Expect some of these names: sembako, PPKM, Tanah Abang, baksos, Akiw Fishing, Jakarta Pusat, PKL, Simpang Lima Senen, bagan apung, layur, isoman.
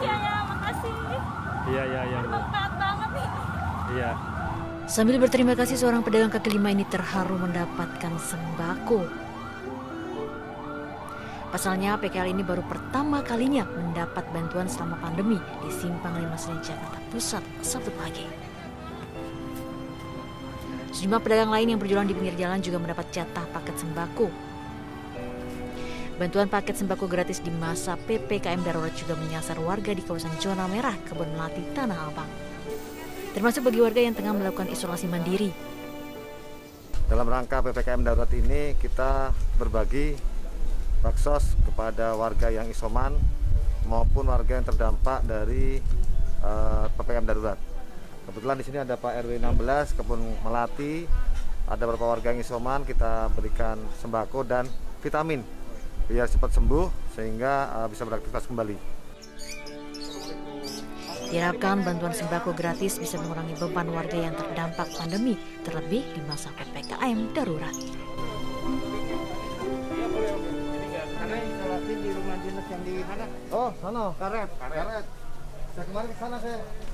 Indonesia ya, makasih. Iya. Bermanfaat banget nih. Iya. Sambil berterima kasih, seorang pedagang kaki lima ini terharu mendapatkan sembako. Pasalnya PKL ini baru pertama kalinya mendapat bantuan selama pandemi di Simpang Lima Senen, Jakarta Pusat, Sabtu pagi. Sejumlah pedagang lain yang berjualan di pinggir jalan juga mendapat jatah paket sembako. Bantuan paket sembako gratis di masa PPKM darurat juga menyasar warga di kawasan zona merah Kebon Melati, Tanah Abang. Termasuk bagi warga yang tengah melakukan isolasi mandiri. Dalam rangka PPKM darurat ini kita berbagi baksos kepada warga yang isoman maupun warga yang terdampak dari PPKM darurat. Kebetulan di sini ada Pak RW 16 Kebon Melati, ada beberapa warga yang isoman, kita berikan sembako dan vitamin biar cepat sembuh sehingga bisa beraktivitas kembali. Diharapkan bantuan sembako gratis bisa mengurangi beban warga yang terdampak pandemi, terlebih di masa PPKM darurat. Di rumah dinas yang di mana? Oh, sana. Karet. Saya kemarin ke sana saya.